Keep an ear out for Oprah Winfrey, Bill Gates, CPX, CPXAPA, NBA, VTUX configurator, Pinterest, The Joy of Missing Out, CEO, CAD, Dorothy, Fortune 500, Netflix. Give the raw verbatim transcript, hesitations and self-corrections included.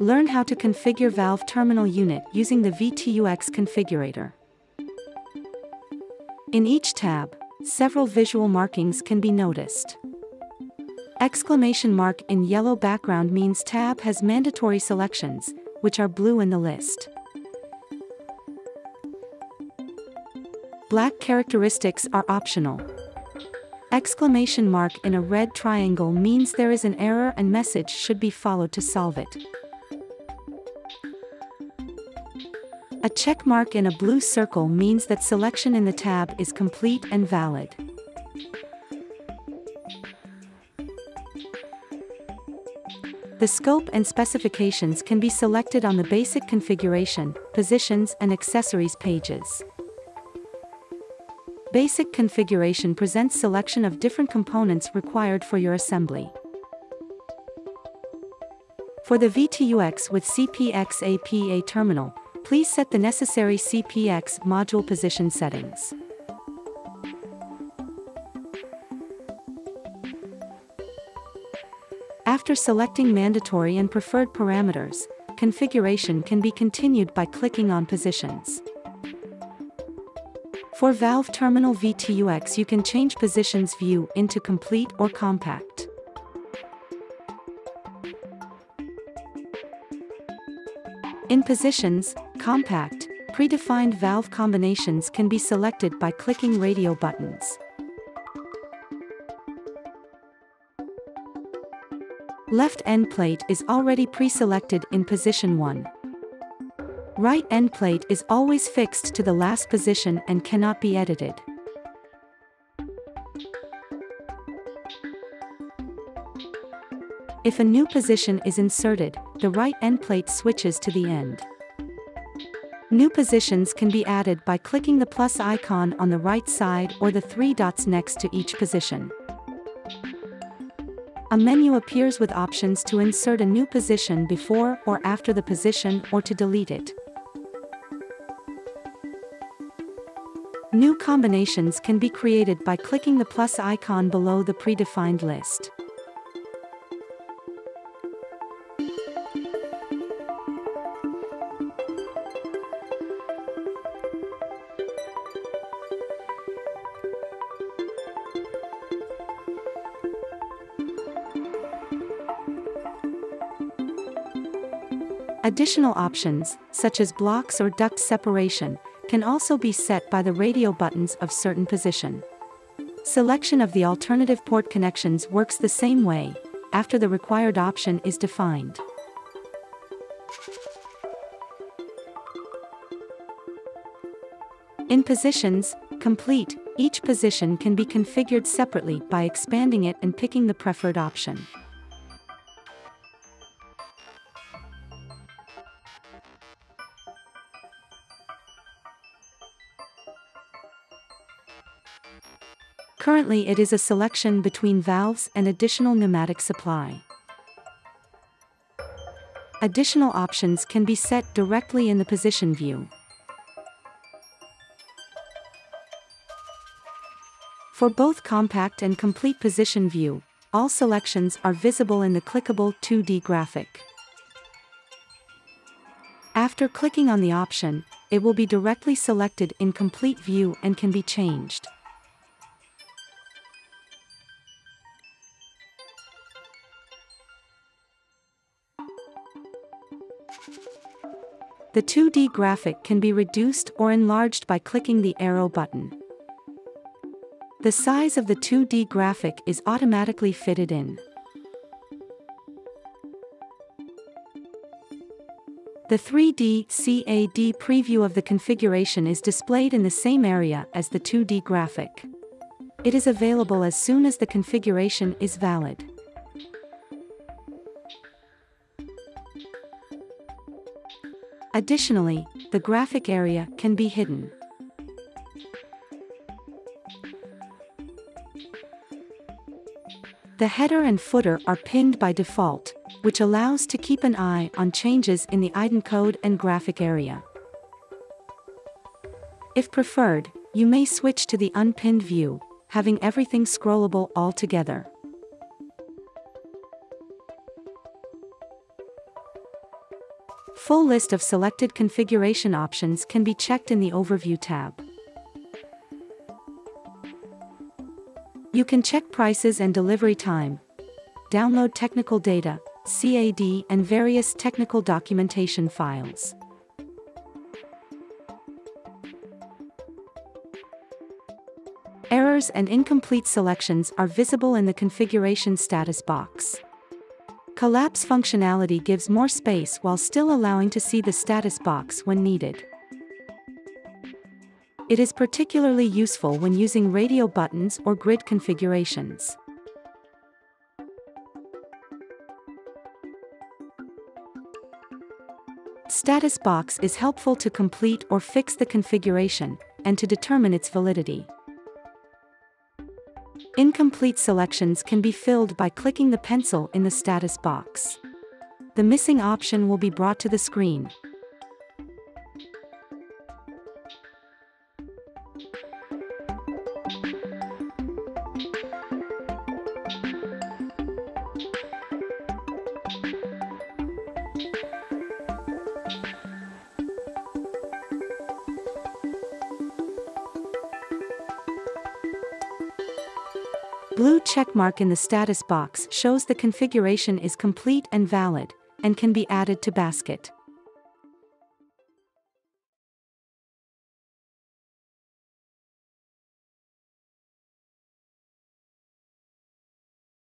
Learn how to configure valve terminal unit using the V T U X configurator. In each tab, several visual markings can be noticed. Exclamation mark in yellow background means tab has mandatory selections, which are blue in the list. Black characteristics are optional. Exclamation mark in a red triangle means there is an error and message should be followed to solve it. A check mark in a blue circle means that selection in the tab is complete and valid. The scope and specifications can be selected on the basic configuration, positions and accessories pages. Basic configuration presents selection of different components required for your assembly. For the V T U X with C P X A P A terminal, please set the necessary C P X module position settings. After selecting mandatory and preferred parameters, configuration can be continued by clicking on positions. For valve terminal V T U X, you can change positions view into complete or compact. In positions, compact, predefined valve combinations can be selected by clicking radio buttons. Left end plate is already pre-selected in position one. Right end plate is always fixed to the last position and cannot be edited. If a new position is inserted, the right end plate switches to the end. New positions can be added by clicking the plus icon on the right side or the three dots next to each position. A menu appears with options to insert a new position before or after the position or to delete it. New combinations can be created by clicking the plus icon below the predefined list. Additional options, such as blocks or duct separation, can also be set by the radio buttons of certain position. Selection of the alternative port connections works the same way, after the required option is defined. In positions, complete, each position can be configured separately by expanding it and picking the preferred option. Currently it is a selection between valves and additional pneumatic supply. Additional options can be set directly in the position view. For both compact and complete position view, all selections are visible in the clickable two D graphic. After clicking on the option, it will be directly selected in complete view and can be changed. The two D graphic can be reduced or enlarged by clicking the arrow button. The size of the two D graphic is automatically fitted in. The three D C A D preview of the configuration is displayed in the same area as the two D graphic. It is available as soon as the configuration is valid. Additionally, the graphic area can be hidden. The header and footer are pinned by default, which allows to keep an eye on changes in the Eidencode and graphic area. If preferred, you may switch to the unpinned view, having everything scrollable all together. Full list of selected configuration options can be checked in the Overview tab. You can check prices and delivery time, download technical data, C A D and various technical documentation files. Errors and incomplete selections are visible in the configuration status box. Collapse functionality gives more space while still allowing to see the status box when needed. It is particularly useful when using radio buttons or grid configurations. Status box is helpful to complete or fix the configuration, and to determine its validity. Incomplete selections can be filled by clicking the pencil in the status box. The missing option will be brought to the screen. Blue checkmark in the status box shows the configuration is complete and valid, and can be added to basket.